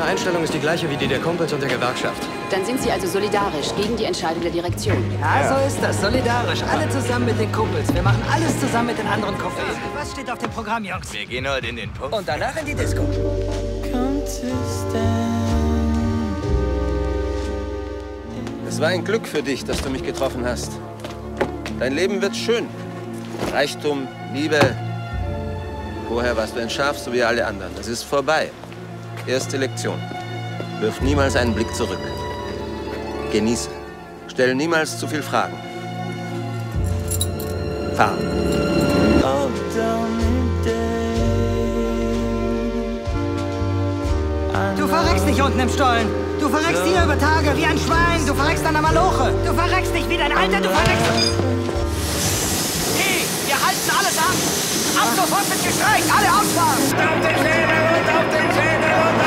Meine Einstellung ist die gleiche wie die der Kumpels und der Gewerkschaft. Dann sind Sie also solidarisch gegen die Entscheidung der Direktion. Ja, so ist das. Solidarisch. Alle zusammen mit den Kumpels. Wir machen alles zusammen mit den anderen Kumpels. Was steht auf dem Programm, Jungs? Wir gehen heute in den Pub. Und danach in die Disco. Es war ein Glück für dich, dass du mich getroffen hast. Dein Leben wird schön. Reichtum, Liebe. Vorher warst du ein Schaf, so wie alle anderen. Das ist vorbei. Erste Lektion. Wirf niemals einen Blick zurück. Genieße. Stell niemals zu viel Fragen. Fahr. Du verreckst dich unten im Stollen. Du verreckst hier über Tage wie ein Schwein. Du verreckst an der Maloche. Du verreckst dich wie dein Alter. Du verreckst... Hey, wir halten alles ab. Ab sofort wird gestreikt. Alle ausfahren. Auf den Zähnen und auf den Zähnen und...